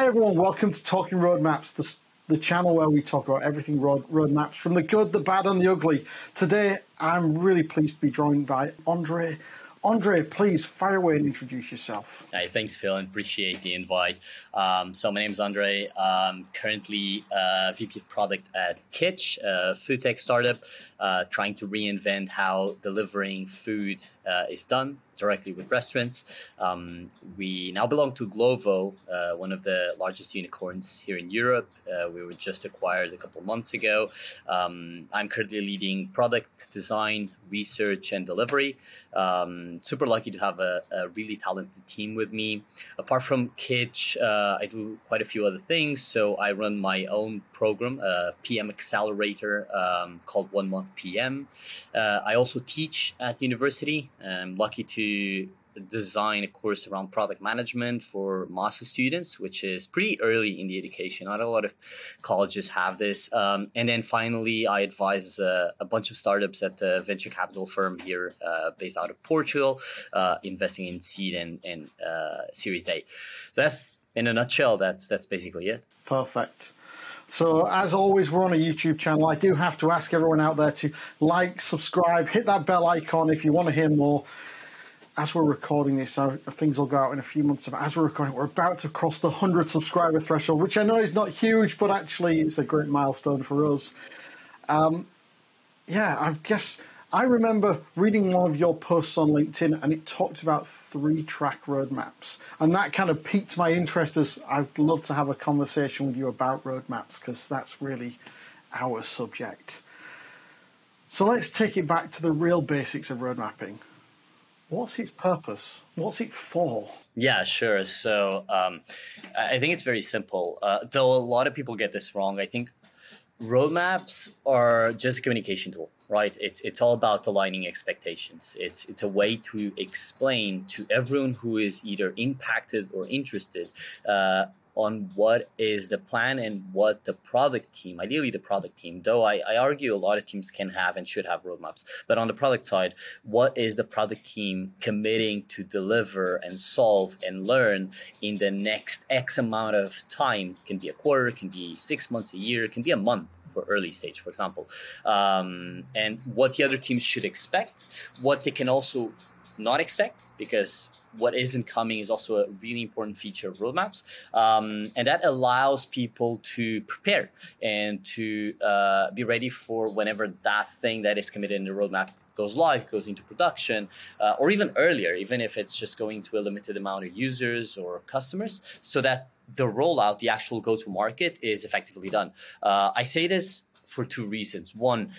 Hi everyone, welcome to Talking Roadmaps, the channel where we talk about everything roadmaps, from the good, the bad and the ugly. Today I'm really pleased to be joined by Andre. Andre, please fire away and introduce yourself. Hey, thanks Phil, and appreciate the invite. So my name is Andre. I'm currently VP of Product at Kitch, a food tech startup, trying to reinvent how delivering food is done directly with restaurants. We now belong to Glovo, one of the largest unicorns here in Europe. We were just acquired a couple months ago. I'm currently leading product design, research, and delivery. Super lucky to have a really talented team with me. Apart from Kitch, I do quite a few other things. So I run my own program, PM Accelerator, called 1 Month PM. I also teach at university. I'm lucky to design a course around product management for master students, which is pretty early in the education. Not a lot of colleges have this. And then finally, I advise a bunch of startups at the venture capital firm here based out of Portugal, investing in seed and Series A. So that's, in a nutshell, that's basically it. Perfect. So as always, we're on a YouTube channel. I do have to ask everyone out there to like, subscribe, hit that bell icon if you want to hear more. As we're recording this, things will go out in a few months. But as we're recording, we're about to cross the 100 subscriber threshold, which I know is not huge, but actually it's a great milestone for us. Yeah, I guess I remember reading one of your posts on LinkedIn, and it talked about 3-track roadmaps. And that kind of piqued my interest, as I'd love to have a conversation with you about roadmaps, because that's really our subject. So let's take it back to the real basics of roadmapping. What's its purpose? What's it for? Yeah, sure. So I think it's very simple, though a lot of people get this wrong. I think roadmaps are just a communication tool, right? It's all about aligning expectations. It's a way to explain to everyone who is either impacted or interested on what is the plan and what the product team, ideally the product team, though I argue a lot of teams can have and should have roadmaps, but on the product side, what is the product team committing to deliver and solve and learn in the next X amount of time? It can be a quarter, it can be 6 months, a year, it can be a month for early stage, for example. And what the other teams should expect, what they can also not expect, because what isn't coming is also a really important feature of roadmaps. And that allows people to prepare and to be ready for whenever that thing that is committed in the roadmap goes live, goes into production, or even earlier, even if it's just going to a limited amount of users or customers, so that the rollout, the actual go-to-market, is effectively done. I say this for two reasons. One,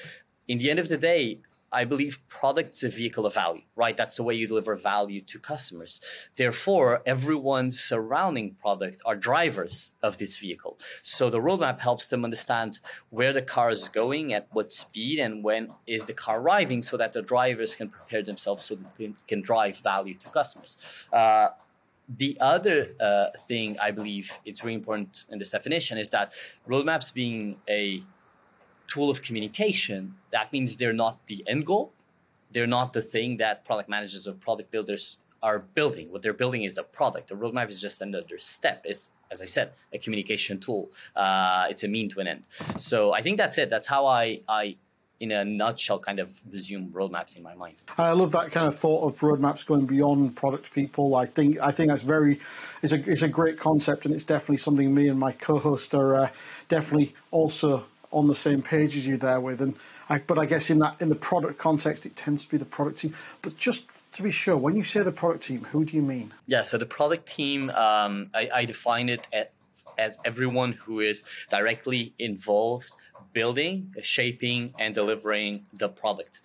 in the end of the day, I believe product's a vehicle of value, right? That's the way you deliver value to customers. Therefore, everyone surrounding product are drivers of this vehicle. So the roadmap helps them understand where the car is going, at what speed, and when is the car arriving, so that the drivers can prepare themselves so that they can drive value to customers. The other thing I believe it's really important in this definition is that roadmaps being a tool of communication, that means they're not the end goal. They're not the thing that product managers or product builders are building. What they're building is the product. The roadmap is just another step. It's, as I said, a communication tool. It's a means to an end. So I think that's it. That's how I in a nutshell, kind of resume roadmaps in my mind. I love that kind of thought of roadmaps going beyond product people. I think that's it's a great concept, and it's definitely something me and my co-host are definitely also on the same page as you there with, but I guess in the product context, it tends to be the product team. But just to be sure, when you say the product team, who do you mean? Yeah, so the product team, I define it as everyone who is directly involved building, shaping, and delivering the product.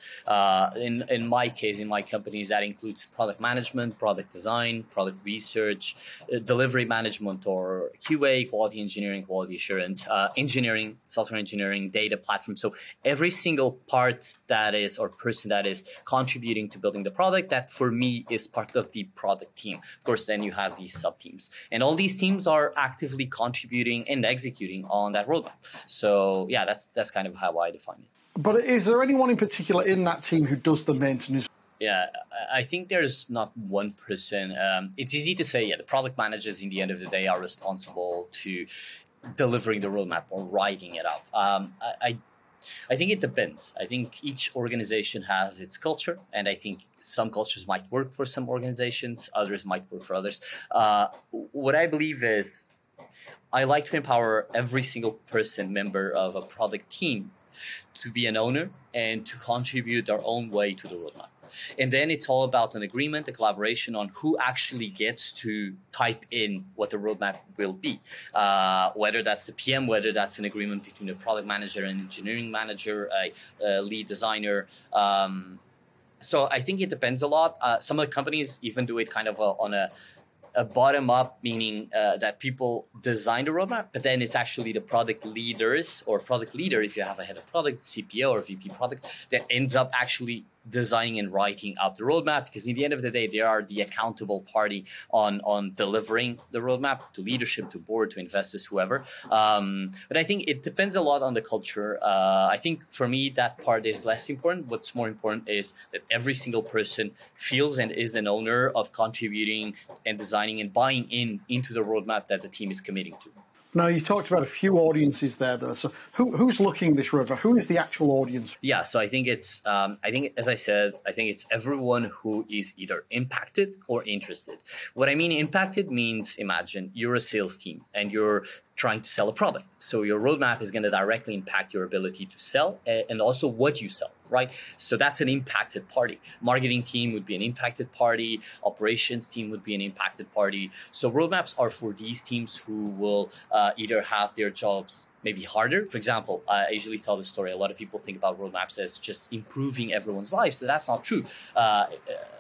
In my case, in my companies, that includes product management, product design, product research, delivery management or QA, quality engineering, quality assurance, engineering, software engineering, data platform. So every single part that is, or person that is contributing to building the product, that for me is part of the product team. Of course, then you have these sub-teams. And all these teams are actively contributing and executing on that roadmap. So yeah, that's kind of how I define it. But is there anyone in particular in that team who does the maintenance? Yeah, I think there's not one person. It's easy to say, yeah, the product managers in the end of the day are responsible to delivering the roadmap or writing it up. I think it depends. I think each organization has its culture, and I think some cultures might work for some organizations, others might work for others. What I believe is I like to empower every single person, member of a product team, to be an owner and to contribute their own way to the roadmap. And then it's all about an agreement, a collaboration on who actually gets to type in what the roadmap will be, whether that's the PM, whether that's an agreement between the product manager and engineering manager, a lead designer. So I think it depends a lot. Some of the companies even do it kind of on a bottom up, meaning that people design the roadmap, but then it's actually the product leaders or product leader, if you have a head of product, CPO or VP product, that ends up actually designing and writing up the roadmap, because in the end of the day, they are the accountable party on delivering the roadmap to leadership, to board, to investors, whoever. But I think it depends a lot on the culture. I think for me, that part is less important. What's more important is that every single person feels and is an owner of contributing and designing and buying into the roadmap that the team is committing to. Now, you talked about a few audiences there, though. So who's looking at this roadmap? Who is the actual audience? Yeah, so I think it's, as I said, I think it's everyone who is either impacted or interested. What I mean impacted means, imagine you're a sales team and you're trying to sell a product. So your roadmap is going to directly impact your ability to sell and also what you sell, right? So that's an impacted party. Marketing team would be an impacted party. Operations team would be an impacted party. So roadmaps are for these teams who will either have their jobs maybe harder. For example, I usually tell this story. A lot of people think about roadmaps as just improving everyone's lives. So that's not true.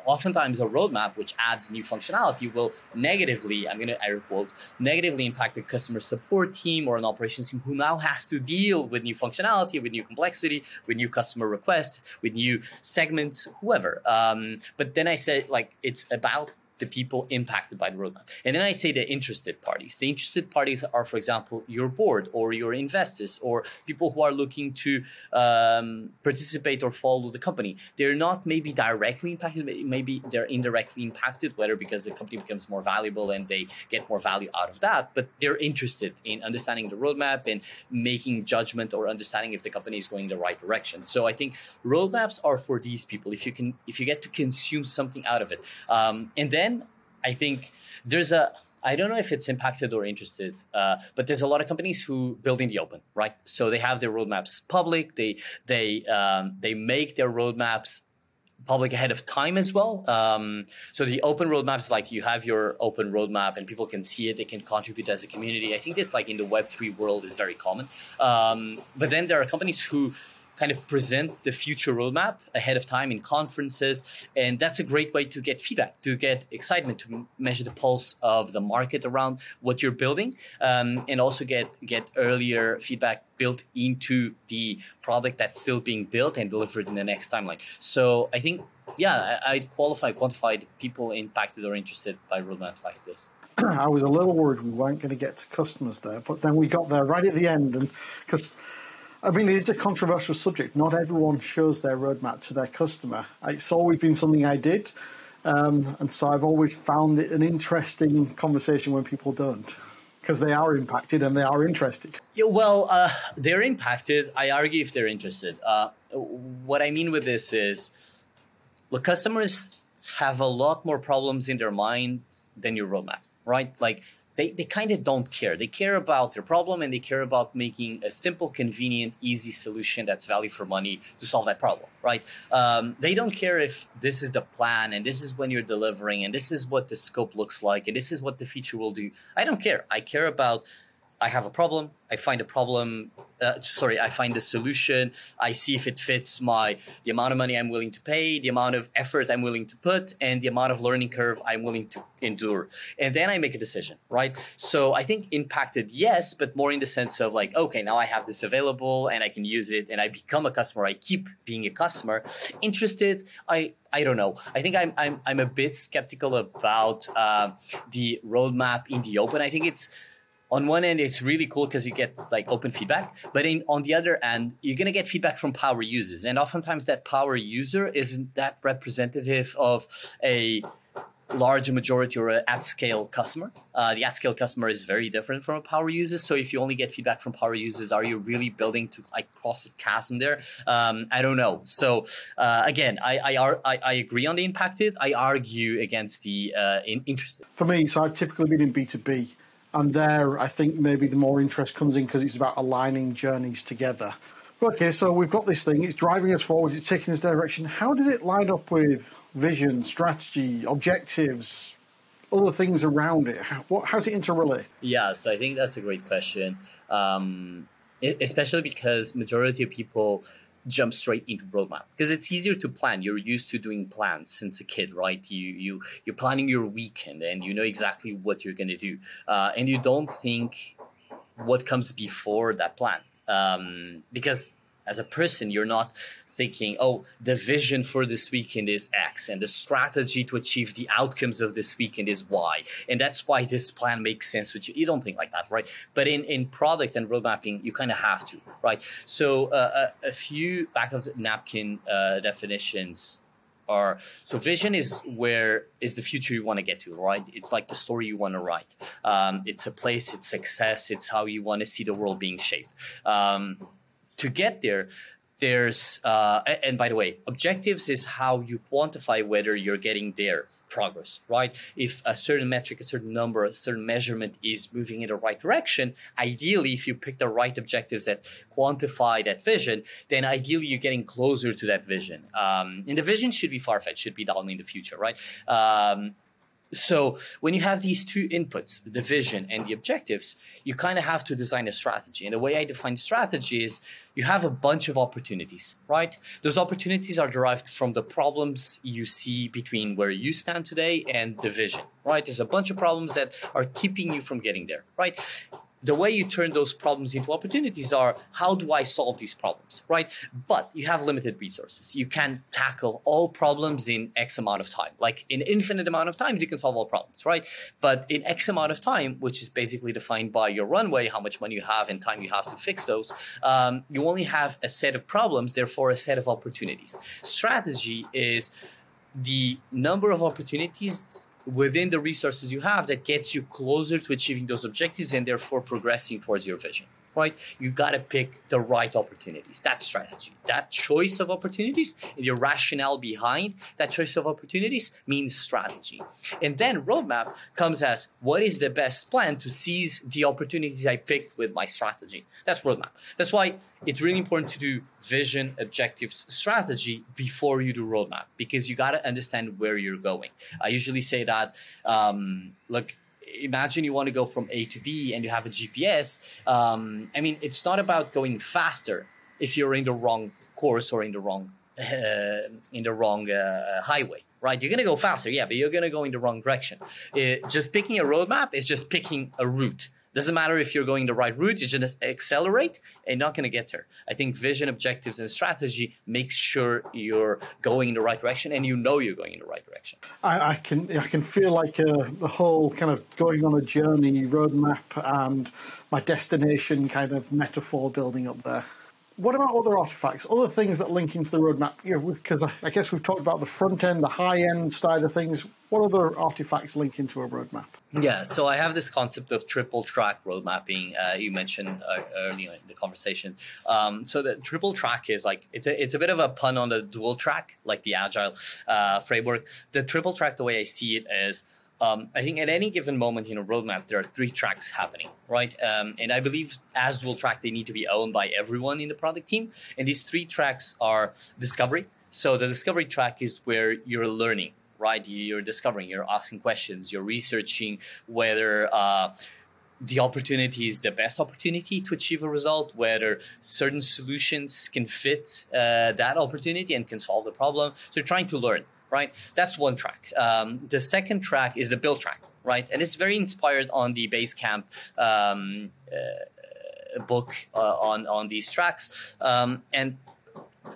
Oftentimes a roadmap which adds new functionality will negatively, I'm going to air quote, negatively impact the customer support team or an operations team who now has to deal with new functionality, with new complexity, with new customer requests, with new segments, whoever. But then I said, like, it's about the people impacted by the roadmap. And then I say the interested parties. The interested parties are, for example, your board or your investors or people who are looking to participate or follow the company. They're not maybe directly impacted, maybe they're indirectly impacted, whether because the company becomes more valuable and they get more value out of that, but they're interested in understanding the roadmap and making judgment or understanding if the company is going the right direction. So I think roadmaps are for these people, if you get to consume something out of it. And then I think there's I don't know if it's impacted or interested, but there's a lot of companies who build in the open, right? So they have their roadmaps public. They make their roadmaps public ahead of time as well. So the open roadmaps, like you have your open roadmap and people can see it, they can contribute as a community. I think this, like in the Web3 world, is very common. But then there are companies who kind of present the future roadmap ahead of time in conferences. And that's a great way to get feedback, to get excitement, to measure the pulse of the market around what you're building, and also get earlier feedback built into the product that's still being built and delivered in the next timeline. So I think, yeah, I'd quantify the people impacted or interested by roadmaps like this. I was a little worried we weren't going to get to customers there, but then we got there right at the end. And because, I mean, it is a controversial subject. Not everyone shows their roadmap to their customer. It's always been something I did. And so I've always found it an interesting conversation when people don't, because they are impacted and they are interested. Yeah, well, they're impacted. I argue if they're interested. What I mean with this is, look, customers have a lot more problems in their mind than your roadmap, right? Like, They kind of don't care. They care about their problem and they care about making a simple, convenient, easy solution that's value for money to solve that problem, right? They don't care if this is the plan and this is when you're delivering and this is what the scope looks like and this is what the feature will do. I don't care. I care about, I have a problem. I find a problem. I find a solution. I see if it fits the amount of money I'm willing to pay, the amount of effort I'm willing to put, and the amount of learning curve I'm willing to endure. And then I make a decision, right? So I think impacted, yes, but more in the sense of like, okay, now I have this available and I can use it, and I become a customer. I keep being a customer. Interested, I don't know. I think I'm a bit skeptical about the roadmap in the open. I think it's on one end, it's really cool because you get like open feedback. But on the other end, you're going to get feedback from power users. And oftentimes that power user isn't that representative of a large majority or an at-scale customer. The at-scale customer is very different from a power user. So if you only get feedback from power users, are you really building to like cross a chasm there? I don't know. So again, I agree on the impacted. I argue against the interested. For me, so I've typically been in B2B. And there, I think maybe the more interest comes in because it's about aligning journeys together. Okay, so we've got this thing. It's driving us forward. It's taking us direction. How does it line up with vision, strategy, objectives, other things around it? How does it interrelate? Yeah, so I think that's a great question, especially because majority of people jump straight into roadmap because it's easier to plan. You're used to doing plans since a kid, right? You're planning your weekend and you know exactly what you're going to do, and you don't think what comes before that plan, because as a person, you're not thinking, oh, the vision for this weekend is X and the strategy to achieve the outcomes of this weekend is Y. And that's why this plan makes sense with you. You don't think like that, right? But in product and road mapping, you kind of have to, right? So a few back of the napkin definitions are, so vision is the future you want to get to, right? It's like the story you want to write. It's a place, it's success, it's how you want to see the world being shaped. To get there, there's, and by the way, objectives is how you quantify whether you're getting there, progress, right? If a certain metric, a certain number, a certain measurement is moving in the right direction, ideally, if you pick the right objectives that quantify that vision, then ideally you're getting closer to that vision. And the vision should be far-fetched, should be down in the future, right? So when you have these two inputs, the vision and the objectives, you kind of have to design a strategy. And the way I define strategy is you have a bunch of opportunities, right? Those opportunities are derived from the problems you see between where you stand today and the vision, right? There's a bunch of problems that are keeping you from getting there, right? The way you turn those problems into opportunities are, how do I solve these problems, right? But you have limited resources. You can tackle all problems in X amount of time. Like in infinite amount of times, you can solve all problems, right? But in X amount of time, which is basically defined by your runway, how much money you have and time you have to fix those, you only have a set of problems, therefore a set of opportunities. Strategy is the number of opportunities within the resources you have that gets you closer to achieving those objectives and therefore progressing towards your vision, right? You got to pick the right opportunities. That's strategy. That choice of opportunities and your rationale behind that choice of opportunities means strategy. And then roadmap comes as, what is the best plan to seize the opportunities I picked with my strategy? That's roadmap. That's why it's really important to do vision, objectives, strategy before you do roadmap, because you got to understand where you're going. I usually say that, look, imagine you want to go from A to B and you have a GPS. I mean, it's not about going faster if you're in the wrong course or in the wrong highway, right? You're going to go faster, yeah, but you're going to go in the wrong direction. Just picking a roadmap is just picking a route. Doesn't matter if you're going the right route, you just accelerate and you're not going to get there. I think vision, objectives, and strategy make sure you're going in the right direction and you know you're going in the right direction. I can feel like the whole kind of going on a journey, roadmap, and my destination kind of metaphor building up there. What about other artifacts, other things that link into the roadmap? Because I guess we've talked about the front end, the high end side of things. What other artifacts link into a roadmap? Yeah, so I have this concept of triple track road mapping. You mentioned earlier in the conversation. So the triple track is like, it's a bit of a pun on the dual track, like the agile framework. The triple track, the way I see it is, I think at any given moment in a roadmap, there are three tracks happening, right? And I believe as dual track, they need to be owned by everyone in the product team. And these three tracks are discovery. So the discovery track is where you're learning, right? You're discovering, you're asking questions, you're researching whether the opportunity is the best opportunity to achieve a result, whether certain solutions can fit that opportunity and can solve the problem. So you're trying to learn. Right? That's one track. The second track is the build track, right? And it's very inspired on the Basecamp book on these tracks. And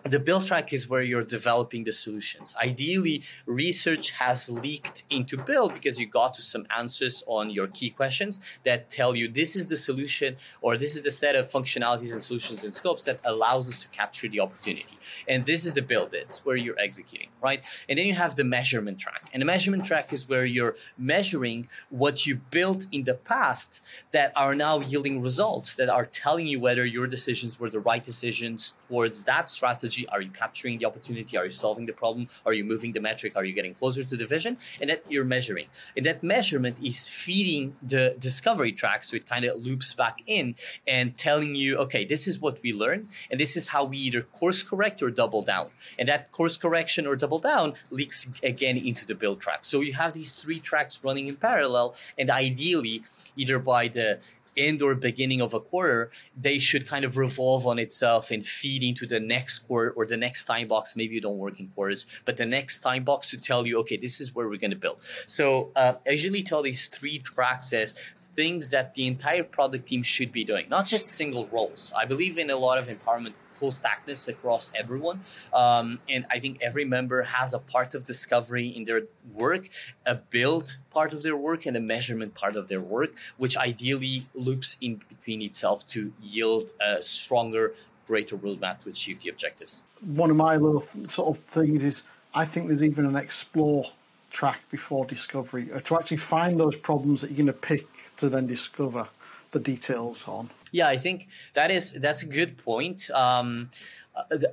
The build track is where you're developing the solutions. Ideally, research has leaked into build because you got to some answers on your key questions that tell you this is the solution or this is the set of functionalities and solutions and scopes that allows us to capture the opportunity. And this is the build. It's where you're executing, right? And then you have the measurement track. And the measurement track is where you're measuring what you built in the past that are now yielding results that are telling you whether your decisions were the right decisions towards that strategy. Are you capturing the opportunity? Are you solving the problem? Are you moving the metric? Are you getting closer to the vision? And that you're measuring. And that measurement is feeding the discovery track. So it kind of loops back in and telling you, okay, this is what we learned. And this is how we either course correct or double down. And that course correction or double down leaks again into the build track. So you have these three tracks running in parallel. And ideally, either by the end or beginning of a quarter, they should kind of revolve on itself and feed into the next quarter or the next time box. Maybe you don't work in quarters, but the next time box to tell you, okay, this is where we're going to build. So I usually tell these three tracks as things that the entire product team should be doing, not just single roles. I believe in a lot of empowerment, full stackness across everyone. And I think every member has a part of discovery in their work, a build part of their work, and a measurement part of their work, which ideally loops in between itself to yield a stronger, greater roadmap to achieve the objectives. One of my little sort of things is I think there's even an explore track before discovery, or to actually find those problems that you're going to pick to then discover the details on. Yeah, I think that's a good point. The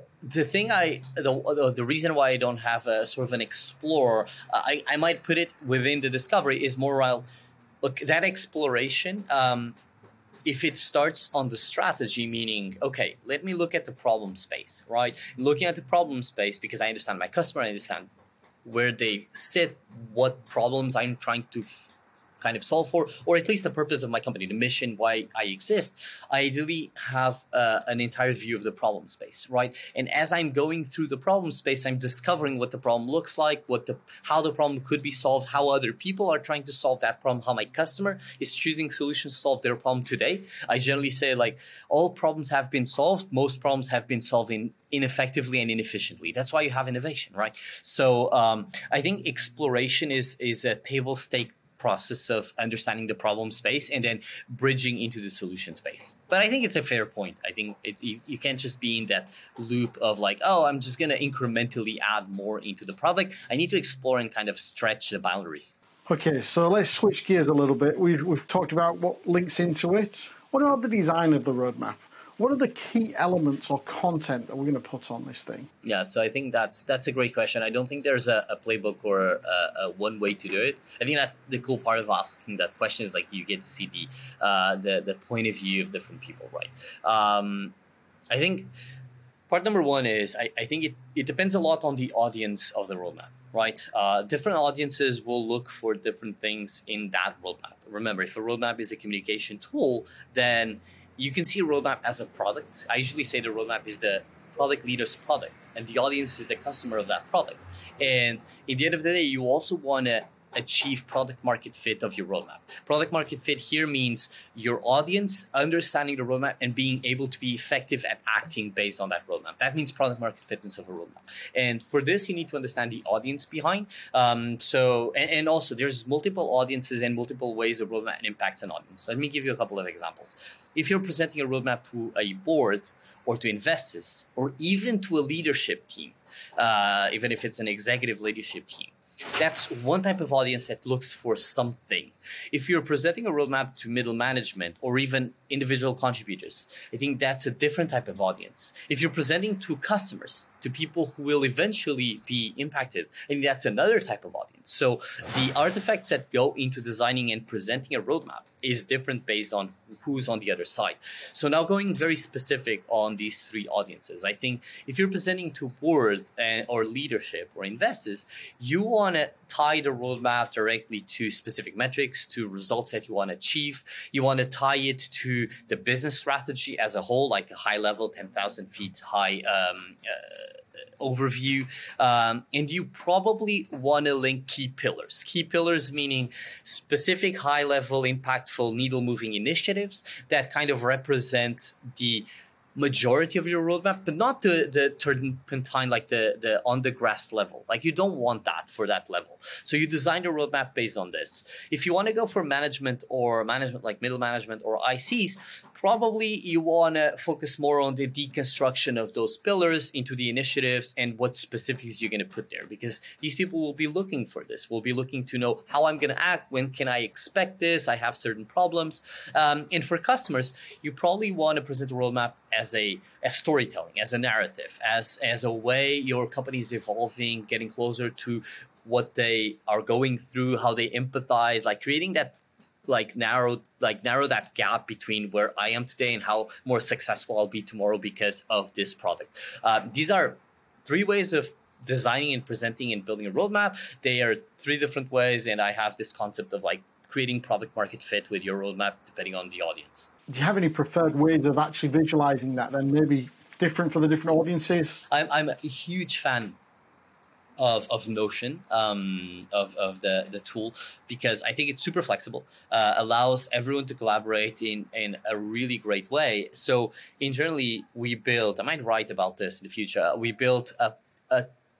reason why I don't have a sort of an explorer, I might put it within the discovery, is more around, look, that exploration, if it starts on the strategy, meaning, okay, let me look at the problem space, right? Looking at the problem space, because I understand my customer, I understand where they sit, what problems I'm trying to kind of solve for, or at least the purpose of my company, the mission, why I exist, I ideally have an entire view of the problem space, right? And as I'm going through the problem space, I'm discovering what the problem looks like, how the problem could be solved, how other people are trying to solve that problem, how my customer is choosing solutions to solve their problem today. I generally say, like, all problems have been solved. Most problems have been solved ineffectively and inefficiently. That's why you have innovation, right? So I think exploration is a table stake process of understanding the problem space and then bridging into the solution space. But I think it's a fair point. I think you can't just be in that loop of like, oh, I'm just going to incrementally add more into the product. I need to explore and kind of stretch the boundaries. Okay, so let's switch gears a little bit. We've talked about what links into it. What about the design of the roadmap? What are the key elements or content that we're going to put on this thing? Yeah, so I think that's a great question. I don't think there's a playbook or a one way to do it. I think that's the cool part of asking that question, is like you get to see the point of view of different people, right? I think part number one is I think it depends a lot on the audience of the roadmap, right? Different audiences will look for different things in that roadmap. Remember, if a roadmap is a communication tool, then you can see a roadmap as a product. I usually say the roadmap is the product leader's product, and the audience is the customer of that product. And at the end of the day, you also want to achieve product market fit of your roadmap. Product market fit here means your audience understanding the roadmap and being able to be effective at acting based on that roadmap. That means product market fitness of a roadmap. And for this, you need to understand the audience behind. And also there's multiple audiences and multiple ways a roadmap impacts an audience. Let me give you a couple of examples. If you're presenting a roadmap to a board or to investors or even to a leadership team, even if it's an executive leadership team, that's one type of audience that looks for something. If you're presenting a roadmap to middle management or even individual contributors, I think that's a different type of audience. If you're presenting to customers, to people who will eventually be impacted, I think that's another type of audience. So the artifacts that go into designing and presenting a roadmap is different based on who's on the other side. So now going very specific on these three audiences, I think if you're presenting to boards or leadership or investors, you want to tie the roadmap directly to specific metrics, to results that you want to achieve. You want to tie it to the business strategy as a whole, like a high level, 10,000 feet high overview. And you probably want to link key pillars. Key pillars meaning specific, high-level, impactful, needle-moving initiatives that kind of represent the majority of your roadmap, but not the turpentine, like the on the grass level. Like you don't want that for that level. So you design your roadmap based on this. If you want to go for management or management, like middle management or ICs, probably you want to focus more on the deconstruction of those pillars into the initiatives and what specifics you're going to put there, because these people will be looking for this, will be looking to know how I'm going to act, when can I expect this, I have certain problems. And for customers, you probably want to present the roadmap as a storytelling, as a narrative, as a way your company is evolving, getting closer to what they are going through, how they empathize, like creating that narrow that gap between where I am today and how more successful I'll be tomorrow because of this product. These are three ways of designing and presenting and building a roadmap. They are three different ways, and I have this concept of like creating product market fit with your roadmap depending on the audience. Do you have any preferred ways of actually visualizing that then? Maybe different for the different audiences? I'm a huge fan of Notion, of the tool, because I think it's super flexible, allows everyone to collaborate in a really great way. So internally we built, I might write about this in the future, we built a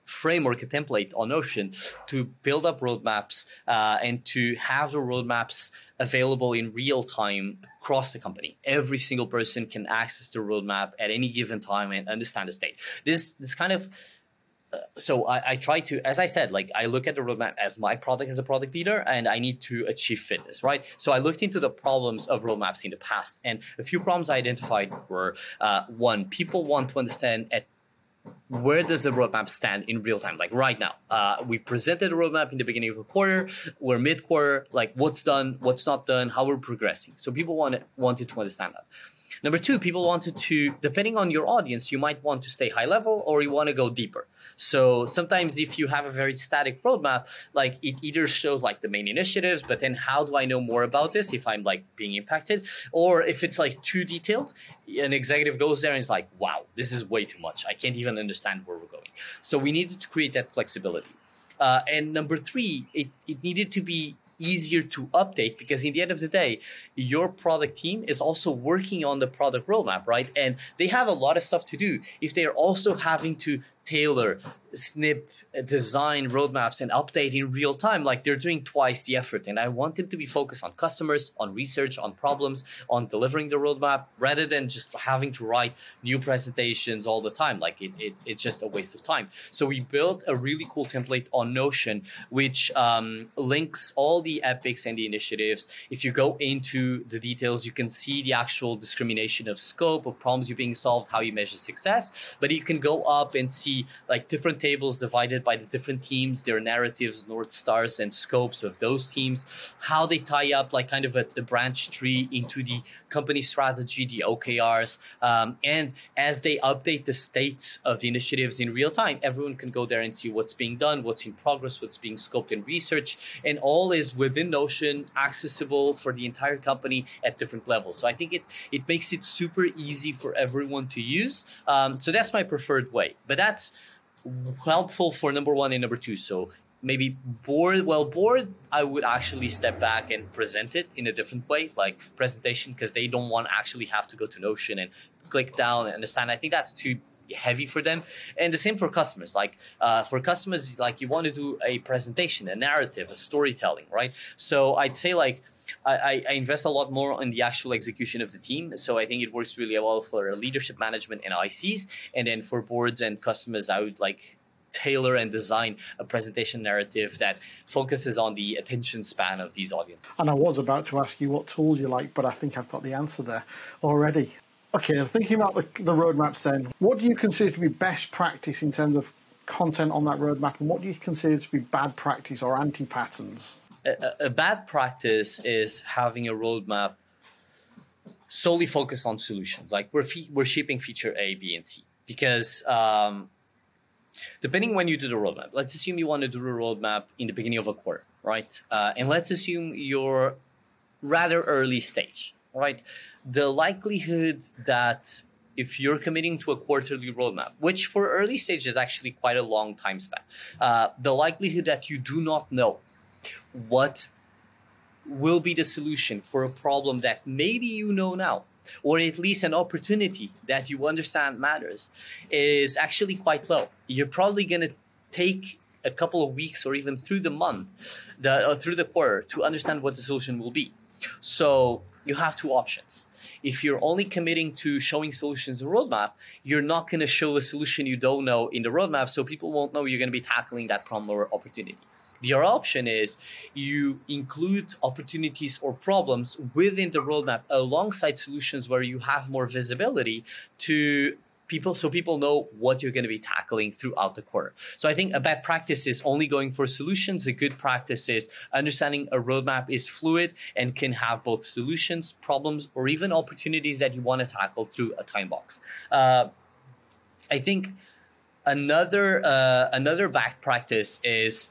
framework, a template on Notion to build up roadmaps and to have the roadmaps available in real time across the company. Every single person can access the roadmap at any given time and understand the state. This kind of So I try to, as I said, like I look at the roadmap as my product as a product leader, and I need to achieve fitness, right? So I looked into the problems of roadmaps in the past, and a few problems I identified were one, people want to understand at where does the roadmap stand in real time, like right now. We presented a roadmap in the beginning of a quarter, we're mid-quarter, like what's done, what's not done, how we're progressing. So people wanted to understand that. Number two, people wanted to, depending on your audience, you might want to stay high level or you want to go deeper. So sometimes if you have a very static roadmap, like it either shows like the main initiatives, but then how do I know more about this if I'm like being impacted? Or if it's like too detailed, an executive goes there and is like, wow, this is way too much. I can't even understand where we're going. So we needed to create that flexibility. And number three, it needed to be easier to update, because in the end of the day, your product team is also working on the product roadmap, right? And they have a lot of stuff to do. If they are also having to tailor, snip, design roadmaps and update in real time, like they're doing twice the effort. And I want them to be focused on customers, on research, on problems, on delivering the roadmap, rather than just having to write new presentations all the time. Like it's just a waste of time. So we built a really cool template on Notion, which links all the epics and the initiatives. If you go into the details, you can see the actual discrimination of scope, of problems you're being solved, how you measure success, but you can go up and see like different tables divided by the different teams, their narratives, North Stars and scopes of those teams, how they tie up like kind of the branch tree into the company strategy, the OKRs. And as they update the states of the initiatives in real time, everyone can go there and see what's being done, what's in progress, what's being scoped and researched, and all is within Notion, accessible for the entire company at different levels. So I think it makes it super easy for everyone to use. So that's my preferred way, but that's helpful for number one and number two. So maybe bored, I would actually step back and present it in a different way, like presentation, because they don't want to actually have to go to Notion and click down and understand. I think that's too heavy for them. And the same for customers. Like for customers, like you want to do a presentation, a narrative, a storytelling, right? So I'd say like I invest a lot more in the actual execution of the team. So I think it works really well for leadership management and ICs. And then for boards and customers, I would like tailor and design a presentation narrative that focuses on the attention span of these audiences. And I was about to ask you what tools you like, but I think I've got the answer there already. Okay, thinking about the roadmaps then, what do you consider to be best practice in terms of content on that roadmap? And what do you consider to be bad practice or anti-patterns? A bad practice is having a roadmap solely focused on solutions. Like we're shipping feature A, B, and C, because depending when you do the roadmap, let's assume you want to do the roadmap in the beginning of a quarter, right? And let's assume you're rather early stage, right? The likelihood that if you're committing to a quarterly roadmap, which for early stage is actually quite a long time span, the likelihood that you do not know what will be the solution for a problem that maybe you know now, or at least an opportunity that you understand matters, is actually quite low. You're probably going to take a couple of weeks or even through the month, through the quarter, to understand what the solution will be. So you have two options. If you're only committing to showing solutions in the roadmap, you're not going to show a solution you don't know in the roadmap, so people won't know you're going to be tackling that problem or opportunity. The other option is you include opportunities or problems within the roadmap alongside solutions where you have more visibility to people, so people know what you're going to be tackling throughout the quarter. So I think a bad practice is only going for solutions. A good practice is understanding a roadmap is fluid and can have both solutions, problems, or even opportunities that you want to tackle through a time box. I think another bad practice is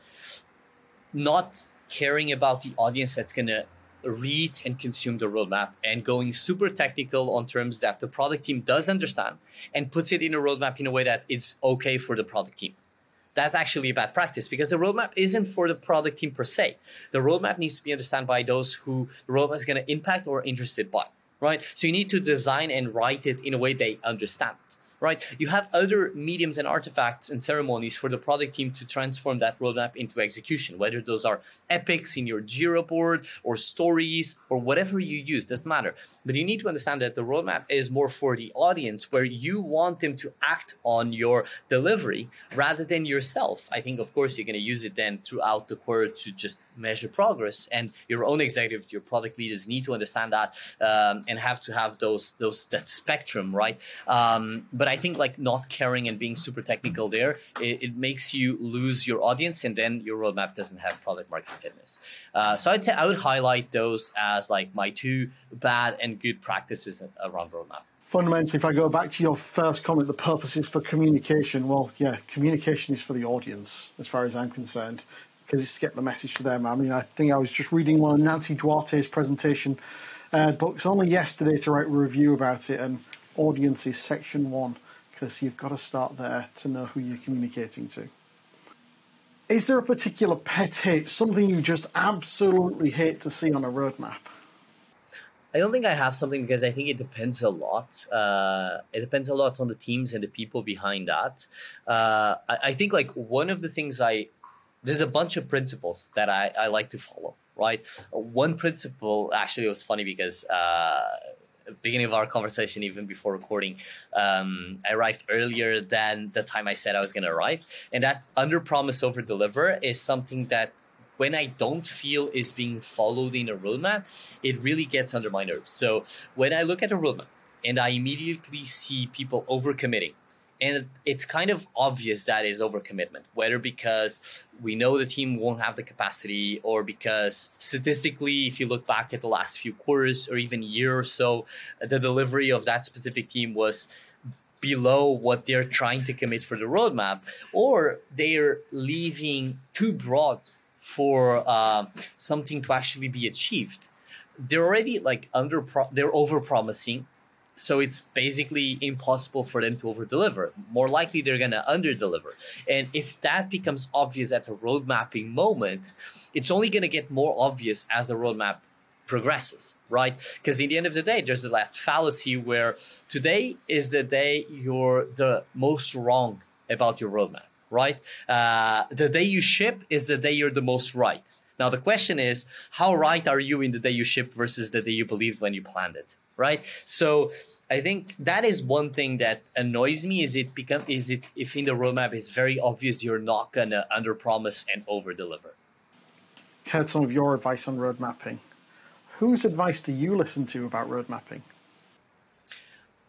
not caring about the audience that's going to read and consume the roadmap, and going super technical on terms that the product team does understand and puts it in a roadmap in a way that it's okay for the product team. That's actually a bad practice, because the roadmap isn't for the product team per se. The roadmap needs to be understood by those who the roadmap is going to impact or interested by, right? So you need to design and write it in a way they understand, right? You have other mediums and artifacts and ceremonies for the product team to transform that roadmap into execution, whether those are epics in your JIRA board or stories or whatever you use, doesn't matter. But you need to understand that the roadmap is more for the audience, where you want them to act on your delivery rather than yourself. I think, of course, you're going to use it then throughout the quarter to just measure progress, and your own executives, your product leaders need to understand that and have to have that spectrum, right? But I think like not caring and being super technical there, it makes you lose your audience, and then your roadmap doesn't have product market fitness. So I'd say I would highlight those as like my two bad and good practices around roadmap. Fundamentally, if I go back to your first comment, the purpose is for communication. Well, yeah, communication is for the audience as far as I'm concerned, because it's to get the message to them. I mean, I think I was just reading one of Nancy Duarte's presentation books only yesterday to write a review about it, and audience is section one, because you've got to start there to know who you're communicating to. Is there a particular pet hate, something you just absolutely hate to see on a roadmap? I don't think I have something, because I think it depends a lot. It depends a lot on the teams and the people behind that. I think like one of the things there's a bunch of principles that I like to follow, right? One principle, actually, it was funny because beginning of our conversation, even before recording, I arrived earlier than the time I said I was going to arrive. And that under promise over deliver is something that when I don't feel is being followed in a roadmap, it really gets under my nerves. So when I look at a roadmap and I immediately see people overcommitting, and it's kind of obvious that is overcommitment, whether because we know the team won't have the capacity, or because statistically, if you look back at the last few quarters or even year or so, the delivery of that specific team was below what they're trying to commit for the roadmap, or they're leaving too broad for something to actually be achieved. They're already like they're over-promising. So it's basically impossible for them to over-deliver. More likely, they're going to under-deliver. And if that becomes obvious at a road mapping moment, it's only going to get more obvious as the roadmap progresses, right? Because at the end of the day, there's a left fallacy where today is the day you're the most wrong about your roadmap, right? The day you ship is the day you're the most right. Now, the question is, how right are you in the day you ship versus the day you believed when you planned it? Right? So I think that is one thing that annoys me, if in the roadmap it's very obvious you're not going to underpromise and overdeliver. Heard some of your advice on road mapping. Whose advice do you listen to about road mapping?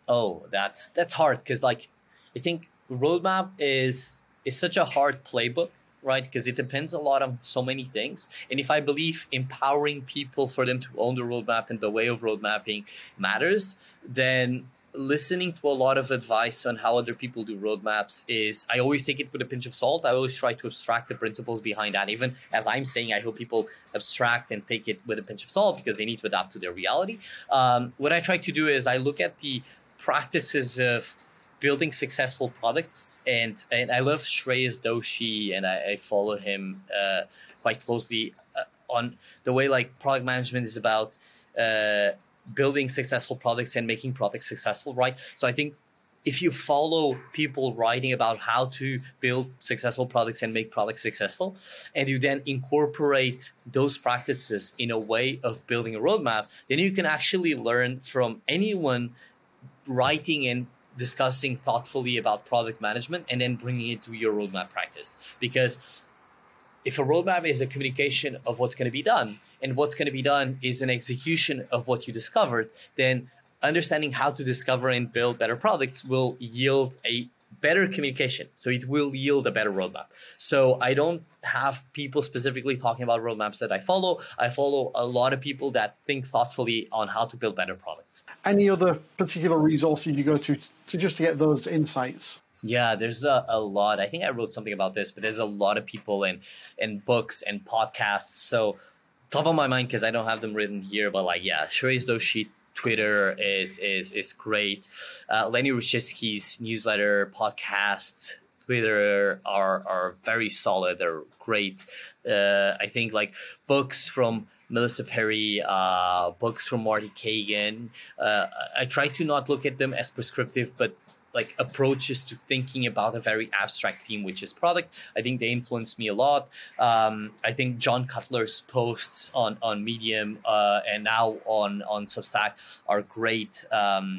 Oh, that's hard, because like I think roadmap is such a hard playbook, right? Because it depends a lot on so many things. And if I believe empowering people for them to own the roadmap and the way of road mapping matters, then listening to a lot of advice on how other people do roadmaps is, I always take it with a pinch of salt. I always try to abstract the principles behind that. Even as I'm saying, I hope people abstract and take it with a pinch of salt, because they need to adapt to their reality. What I try to do is I look at the practices of building successful products, and I love Shreyas Doshi, and I follow him quite closely on the way like product management is about building successful products and making products successful, right? So I think if you follow people writing about how to build successful products and make products successful, and you then incorporate those practices in a way of building a roadmap, then you can actually learn from anyone writing and discussing thoughtfully about product management and then bringing it to your roadmap practice. Because if a roadmap is a communication of what's going to be done, and what's going to be done is an execution of what you discovered, then understanding how to discover and build better products will yield a better communication. So it will yield a better roadmap. So I don't have people specifically talking about roadmaps that I follow. I follow a lot of people that think thoughtfully on how to build better products. Any other particular resources you go to just to get those insights? Yeah, there's a lot. I think I wrote something about this, but there's a lot of people and books and podcasts. So top of my mind, because I don't have them written here, but like, yeah, Shreyas Doshi Twitter is great. Lenny Ruchiski's newsletter, podcasts, Twitter are very solid. They're great. I think like books from Melissa Perry, books from Marty Kagan. I try to not look at them as prescriptive, but like approaches to thinking about a very abstract theme, which is product. I think they influenced me a lot. I think John Cutler's posts on Medium and now on Substack are great.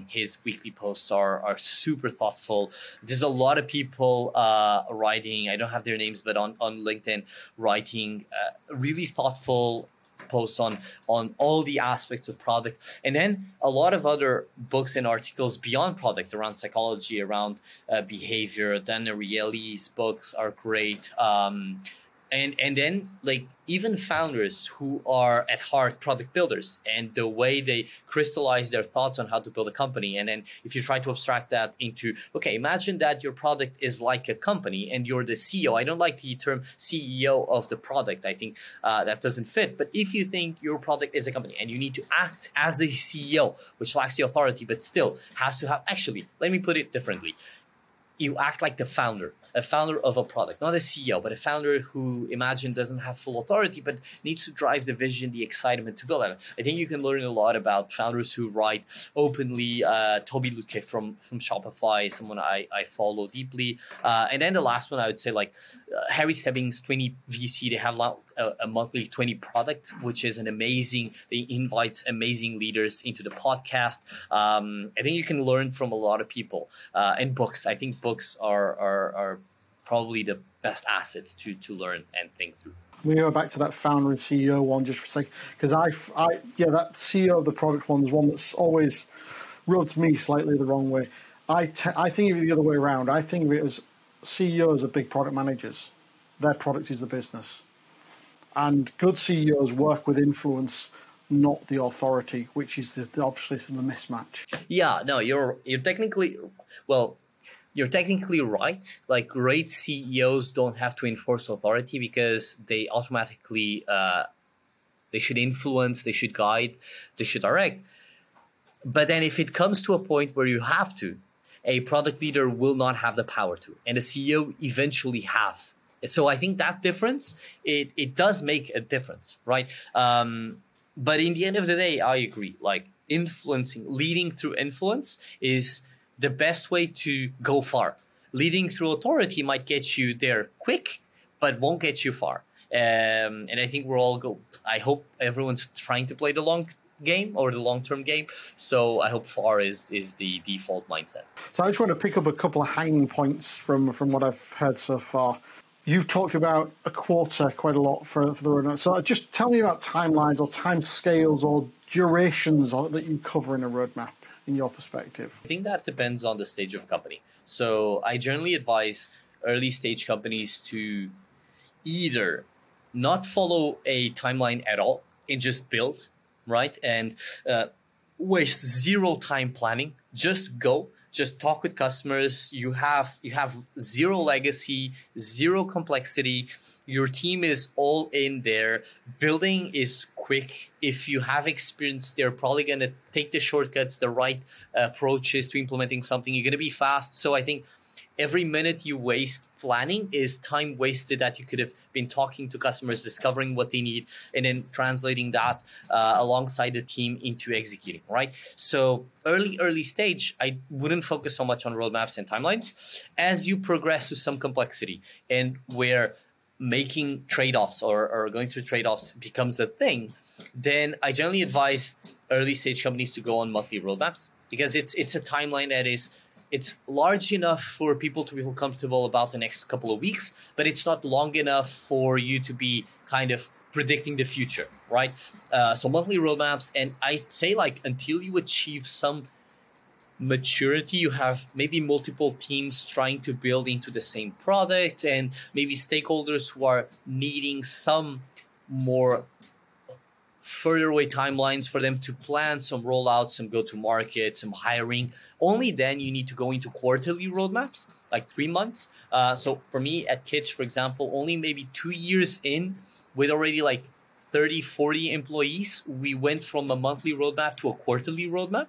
His weekly posts are super thoughtful. There's a lot of people writing, I don't have their names, but on LinkedIn writing really thoughtful posts on all the aspects of product, and then a lot of other books and articles beyond product around psychology, around behavior. Dan Ariely's books are great, and then like even founders who are at heart product builders and the way they crystallize their thoughts on how to build a company. And then if you try to abstract that into, okay, imagine that your product is like a company and you're the CEO. I don't like the term CEO of the product. I think that doesn't fit. But if you think your product is a company and you need to act as a CEO, which lacks the authority, but still has to have, actually, let me put it differently. You act like the founder, a founder of a product, not a CEO, but a founder who imagine doesn't have full authority, but needs to drive the vision, the excitement to build on it. I think you can learn a lot about founders who write openly. Toby Luque from Shopify, someone I follow deeply. And then the last one, I would say like Harry Stebbings, 20 VC, they have a monthly 20 product, which is an amazing, they invites amazing leaders into the podcast. I think you can learn from a lot of people and books. I think books are probably the best assets to learn and think through. We go back to that founder and CEO one just for a second, because that CEO of the product one is one that's always rubbed me slightly the wrong way. I think of it the other way around. I think of it as CEOs are big product managers. Their product is the business. And good CEOs work with influence, not the authority, which is obviously the mismatch. Yeah, no, you're technically, well, you're technically right. Like great CEOs don't have to enforce authority because they automatically, they should influence, they should guide, they should direct. But then if it comes to a point where you have to, a product leader will not have the power to, and a CEO eventually has. So I think that difference, it does make a difference, right? But in the end of the day, I agree. Like leading through influence is the best way to go far. Leading through authority might get you there quick, but won't get you far. And I think I hope everyone's trying to play the long game or the long-term game. So I hope far is the default mindset. So I just want to pick up a couple of hanging points from what I've heard so far. You've talked about a quarter quite a lot for the roadmap. So just tell me about timelines or time scales or durations that you cover in a roadmap in your perspective. I think that depends on the stage of a company. So I generally advise early stage companies to either not follow a timeline at all and just build, right? And waste zero time planning, just go. Just talk with customers. You have zero legacy, zero complexity. Your team is all in there. Building is quick. If you have experience, they're probably going to take the shortcuts, the right approaches to implementing something. You're going to be fast. So I think every minute you waste planning is time wasted that you could have been talking to customers, discovering what they need, and then translating that alongside the team into executing, right? So early stage, I wouldn't focus so much on roadmaps and timelines. As you progress to some complexity and where making trade-offs or going through trade-offs becomes a thing, then I generally advise early stage companies to go on monthly roadmaps, because it's a timeline that is, it's large enough for people to feel comfortable about the next couple of weeks, but it's not long enough for you to be kind of predicting the future, right? So monthly roadmaps, and I'd say like until you achieve some maturity, you have maybe multiple teams trying to build into the same product and maybe stakeholders who are needing some more further away timelines for them to plan some rollouts, some go-to-market, some hiring. Only then you need to go into quarterly roadmaps, like 3 months. So for me at Kitch, for example, only maybe 2 years in with already like 30, 40 employees, we went from a monthly roadmap to a quarterly roadmap.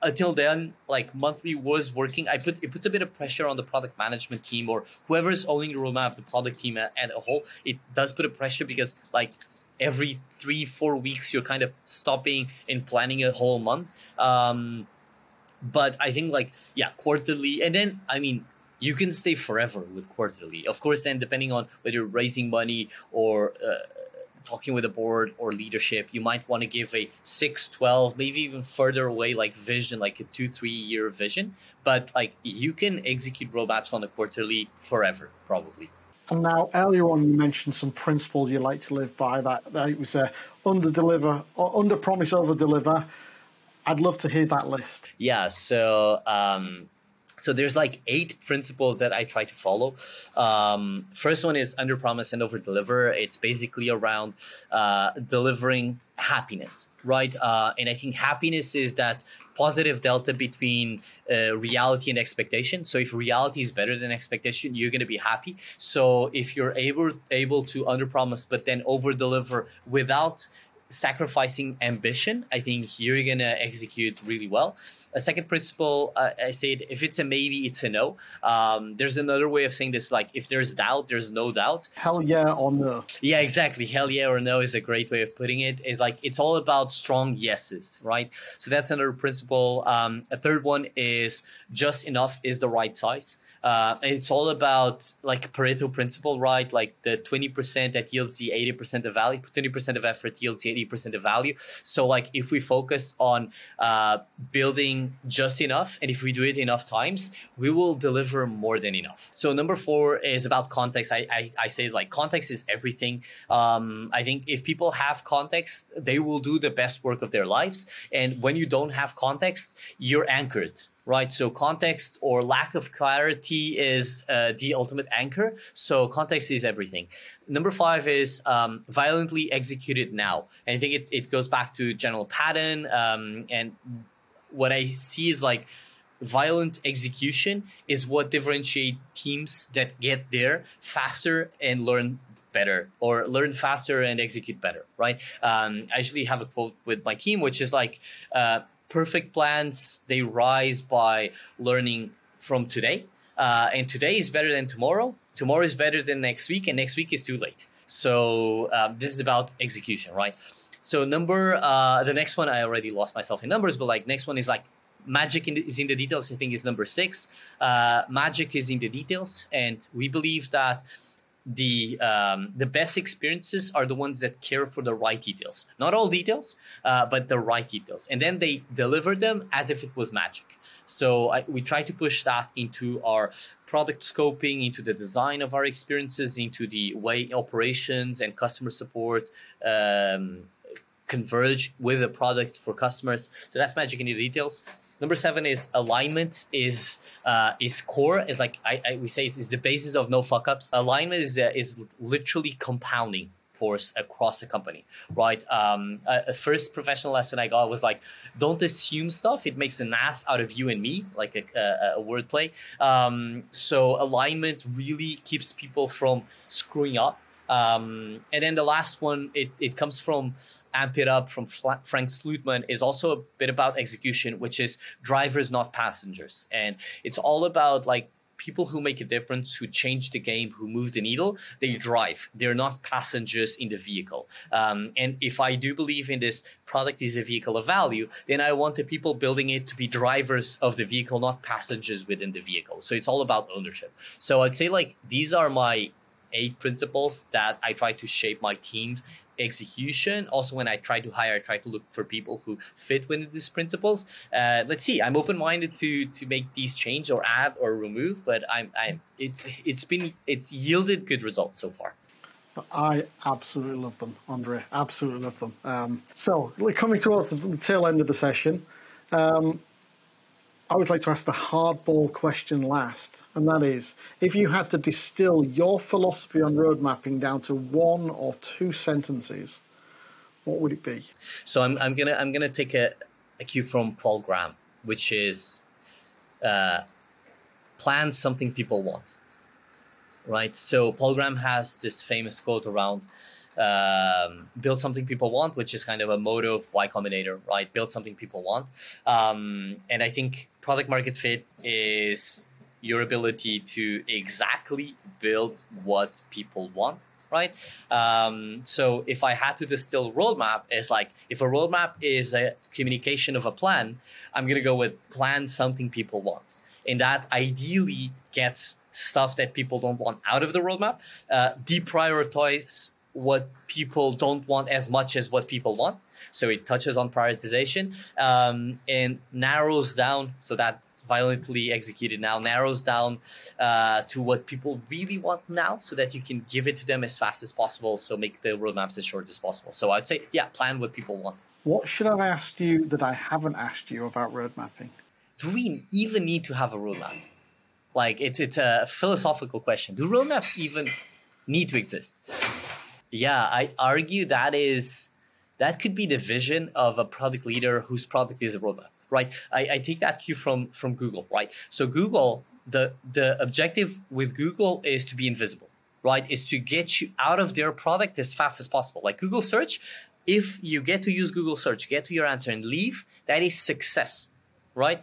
Until then, like monthly was working. It puts a bit of pressure on the product management team or whoever's owning the roadmap, the product team as a whole. It does put a pressure because like every 3-4 weeks, you're kind of stopping and planning a whole month. But I think like, yeah, quarterly. And then, I mean, you can stay forever with quarterly. Of course, then depending on whether you're raising money or talking with the board or leadership, you might want to give a 6, 12, maybe even further away, like vision, like a 2-3 year vision. But like you can execute roadmaps on a quarterly forever, probably. And now earlier on, you mentioned some principles you like to live by. That it was under-deliver, or under-promise, over-deliver. I'd love to hear that list. Yeah, so there's like 8 principles that I try to follow. First one is under-promise and over-deliver. It's basically around delivering happiness, right? And I think happiness is that positive delta between reality and expectation. So if reality is better than expectation, you're going to be happy. So if you're able to underpromise but then overdeliver without sacrificing ambition, I think you're going to execute really well. A second principle, I said, if it's a maybe, it's a no. There's another way of saying this, like if there's doubt, there's no doubt. Hell yeah or no. Yeah, exactly. Hell yeah or no is a great way of putting it. It's like, it's all about strong yeses, right? So that's another principle. A third one is just enough is the right size. It's all about like Pareto principle, right? Like the 20% that yields the 80% of value, 20% of effort yields the 80% of value. So like if we focus on building just enough, and if we do it enough times, we will deliver more than enough. So number 4 is about context. I say like context is everything. I think if people have context, they will do the best work of their lives. And when you don't have context, you're anchored. Right, so context or lack of clarity is the ultimate anchor. So context is everything. Number 5 is violently executed now. And I think it goes back to general pattern. And what I see is like violent execution is what differentiates teams that get there faster and learn better, or learn faster and execute better, right? I usually have a quote with my team, which is like, perfect plans, they rise by learning from today. And today is better than tomorrow. Tomorrow is better than next week. And next week is too late. So this is about execution, right? So the next one, I already lost myself in numbers, but like next one is like magic is in the details, I think is number 6. Magic is in the details. And we believe that the best experiences are the ones that care for the right details. Not all details, but the right details. And then they deliver them as if it was magic. So we try to push that into our product scoping, into the design of our experiences, into the way operations and customer support converge with the product for customers. So that's magic in the details. Number 7 is alignment is core. It's like we say it's the basis of no fuck ups. Alignment is literally compounding force across the company, right? A first professional lesson I got was like, don't assume stuff. It makes an ass out of you and me, like a wordplay. So alignment really keeps people from screwing up. And then the last one, it comes from Amp It Up from Frank Slootman, is also a bit about execution, which is drivers, not passengers. And it's all about like people who make a difference, who change the game, who move the needle. They drive. They're not passengers in the vehicle. And if I do believe in this product is a vehicle of value, then I want the people building it to be drivers of the vehicle, not passengers within the vehicle. So it's all about ownership. So I'd say like these are my 8 principles that I try to shape my team's execution. Also, when I try to hire, I try to look for people who fit within these principles. Let's see, I'm open-minded to make these change or add or remove, but it's yielded good results so far. I absolutely love them, Andre. Absolutely love them. So coming towards the tail end of the session, I would like to ask the hardball question last, and that is, if you had to distill your philosophy on road mapping down to 1 or 2 sentences, what would it be? So I'm gonna take a cue from Paul Graham, which is plan something people want, right? So Paul Graham has this famous quote around build something people want, which is kind of a motto of Y Combinator, right? Build something people want. And I think product market fit is your ability to exactly build what people want, right? So if I had to distill roadmap, it's like, if a roadmap is a communication of a plan, I'm going to go with plan something people want. And that ideally gets stuff that people don't want out of the roadmap, deprioritize what people don't want as much as what people want. So it touches on prioritization and narrows down, so that violently executed now narrows down to what people really want now, so that you can give it to them as fast as possible. So make the roadmaps as short as possible. So I'd say, yeah, plan what people want. What should I ask you that I haven't asked you about road mapping? Do we even need to have a roadmap? Like it's a philosophical question. Do roadmaps even need to exist? Yeah, I argue that could be the vision of a product leader whose product is a roadmap, right? I take that cue from Google, right? So Google, the objective with Google is to be invisible, right? Is to get you out of their product as fast as possible. Like Google search, if you get to use Google search, get to your answer and leave, that is success, right?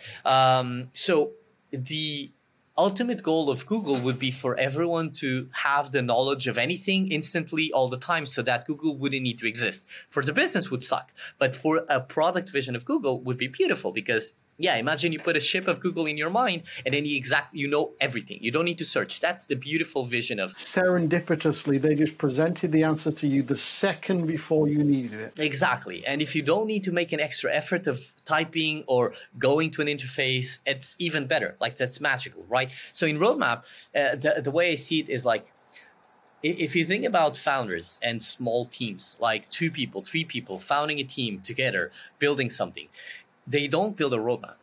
So the ultimate goal of Google would be for everyone to have the knowledge of anything instantly all the time, so that Google wouldn't need to exist. For the business would suck, but for a product vision of Google would be beautiful, because yeah, imagine you put a ship of Google in your mind and then you know everything. You don't need to search. That's the beautiful vision of... Serendipitously, they just presented the answer to you the second before you needed it. Exactly. And if you don't need to make an extra effort of typing or going to an interface, it's even better. Like that's magical, right? So in roadmap, the way I see it is like, if you think about founders and small teams, like 2 people, 3 people, founding a team together, building something, they don't build a roadmap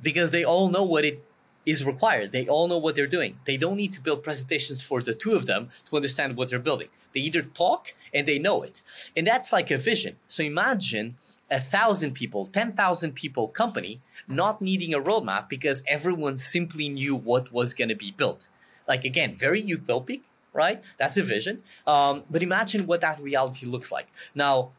because they all know what it is required. They all know what they're doing. They don't need to build presentations for the 2 of them to understand what they're building. They either talk and they know it. And that's like a vision. So imagine 1,000 people, 10,000 people company not needing a roadmap because everyone simply knew what was going to be built. Like, again, very utopic, right? That's a vision. But imagine what that reality looks like. Now,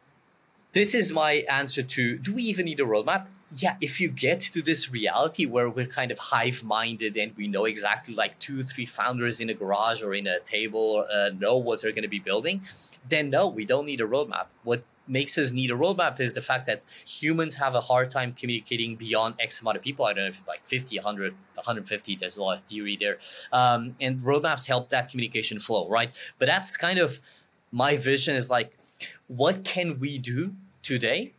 this is my answer to, do we even need a roadmap? Yeah, if you get to this reality where we're kind of hive-minded and we know exactly like 2 or 3 founders in a garage or in a table or, know what they're going to be building, then no, we don't need a roadmap. What makes us need a roadmap is the fact that humans have a hard time communicating beyond X amount of people. I don't know if it's like 50, 100, 150. There's a lot of theory there. And roadmaps help that communication flow, right? But that's kind of my vision, is like, what can we do today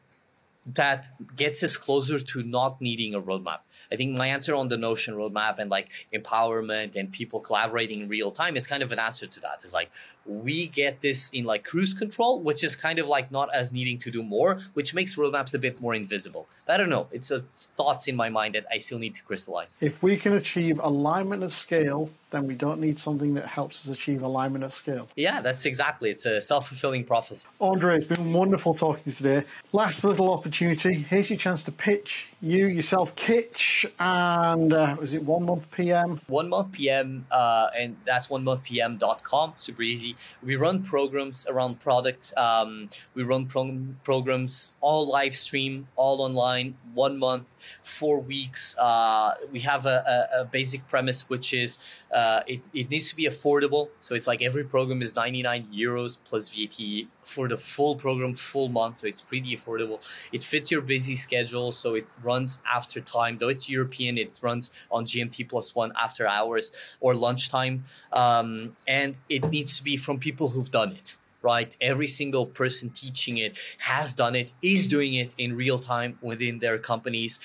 that gets us closer to not needing a roadmap? I think my answer on the Notion roadmap and like empowerment and people collaborating in real time is kind of an answer to that. It's like, we get this in like cruise control, which is kind of like not as needing to do more, which makes roadmaps a bit more invisible. I don't know. It's thoughts in my mind that I still need to crystallize. If we can achieve alignment at scale, then we don't need something that helps us achieve alignment at scale. Yeah, that's exactly. It's a self-fulfilling prophecy. Andre, it's been wonderful talking to you today. Last little opportunity. Here's your chance to pitch you, yourself, Kitch, and was it One Month PM? One Month PM, and that's onemonthpm.com. Super easy. We run programs around product. We run programs all live stream, all online, 1 month, 4 weeks. We have a basic premise, which is it needs to be affordable. So it's like every program is 99 euros plus VAT for the full program, full month. So it's pretty affordable. It fits your busy schedule. So it runs after time, though it's European, it runs on GMT+1 after hours or lunchtime. And it needs to be from people who've done it, right? Every single person teaching it has done it, is doing it in real time within their companies.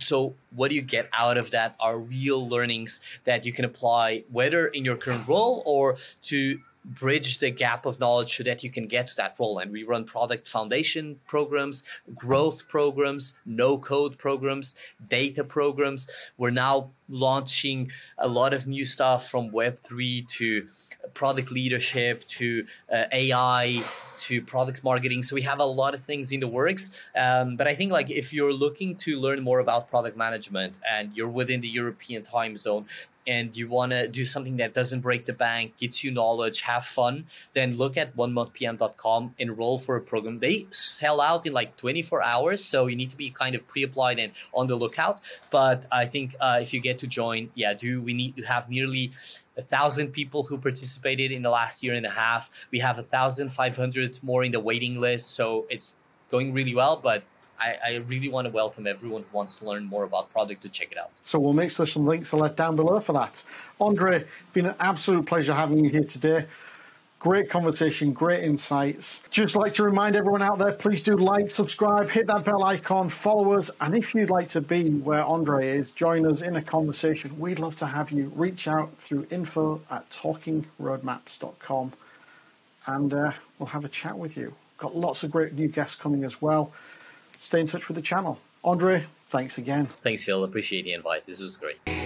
So what do you get out of that are real learnings that you can apply, whether in your current role or to bridge the gap of knowledge so that you can get to that role. And we run product foundation programs, growth programs, no code programs, data programs. We're now launching a lot of new stuff from Web3 to product leadership to AI to product marketing. So we have a lot of things in the works. But I think like if you're looking to learn more about product management and you're within the European time zone, and you want to do something that doesn't break the bank, gets you knowledge, have fun, then look at onemonthpm.com, enroll for a program. They sell out in like 24 hours, so you need to be kind of pre-applied and on the lookout. But I think if you get to join, we have nearly 1,000 people who participated in the last year and a half. We have 1,500 more in the waiting list, so it's going really well, but I really want to welcome everyone who wants to learn more about product to check it out. So we'll make sure some links are left down below for that. Andre, it's been an absolute pleasure having you here today. Great conversation, great insights. Just like to remind everyone out there, please do like, subscribe, hit that bell icon, follow us. And if you'd like to be where Andre is, join us in a conversation. We'd love to have you. Reach out through info@talkingroadmaps.com and we'll have a chat with you. Got lots of great new guests coming as well. Stay in touch with the channel. Andre, thanks again. Thanks, Phil. Appreciate the invite. This was great.